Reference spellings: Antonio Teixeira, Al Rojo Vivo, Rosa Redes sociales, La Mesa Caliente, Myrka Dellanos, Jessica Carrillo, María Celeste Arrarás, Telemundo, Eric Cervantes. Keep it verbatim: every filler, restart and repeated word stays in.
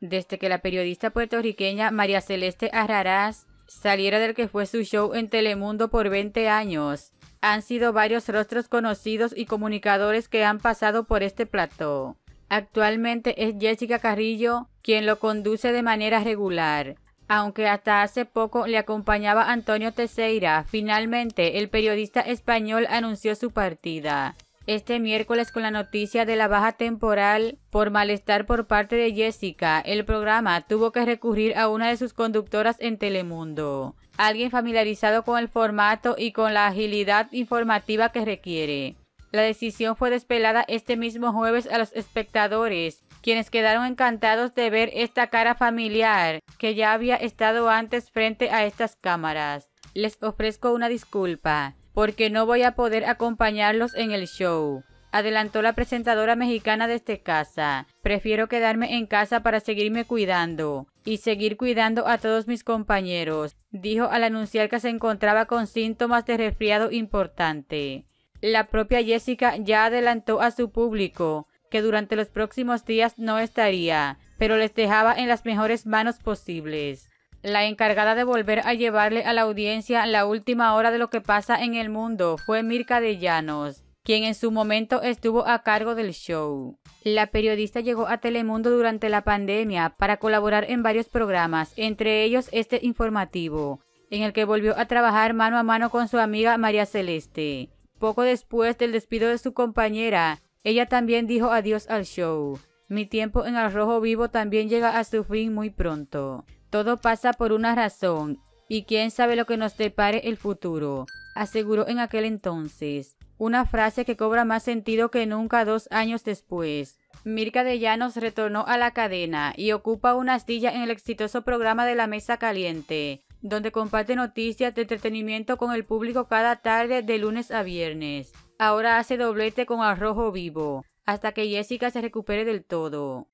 desde que la periodista puertorriqueña María Celeste Arrarás saliera del que fue su show en Telemundo por veinte años. Han sido varios rostros conocidos y comunicadores que han pasado por este plató. Actualmente es Jessica Carrillo quien lo conduce de manera regular, aunque hasta hace poco le acompañaba Antonio Teixeira. Finalmente, el periodista español anunció su partida este miércoles con la noticia de la baja temporal por malestar por parte de Jessica. El programa tuvo que recurrir a una de sus conductoras en Telemundo, alguien familiarizado con el formato y con la agilidad informativa que requiere. La decisión fue despelada este mismo jueves a los espectadores, quienes quedaron encantados de ver esta cara familiar que ya había estado antes frente a estas cámaras. Les ofrezco una disculpa, porque no voy a poder acompañarlos en el show, adelantó la presentadora mexicana desde casa. Prefiero quedarme en casa para seguirme cuidando y seguir cuidando a todos mis compañeros, dijo al anunciar que se encontraba con síntomas de resfriado importante. La propia Jessica ya adelantó a su público que durante los próximos días no estaría, pero les dejaba en las mejores manos posibles. La encargada de volver a llevarle a la audiencia la última hora de lo que pasa en el mundo fue Myrka Dellanos, quien en su momento estuvo a cargo del show. La periodista llegó a Telemundo durante la pandemia para colaborar en varios programas, entre ellos este informativo, en el que volvió a trabajar mano a mano con su amiga María Celeste. Poco después del despido de su compañera, ella también dijo adiós al show. Mi tiempo en Al Rojo Vivo también llega a su fin muy pronto. Todo pasa por una razón y quién sabe lo que nos depare el futuro, aseguró en aquel entonces. Una frase que cobra más sentido que nunca dos años después. Myrka Dellanos retornó a la cadena y ocupa una silla en el exitoso programa de La Mesa Caliente, donde comparte noticias de entretenimiento con el público cada tarde de lunes a viernes. Ahora hace doblete con Al Rojo Vivo, hasta que Jessica se recupere del todo.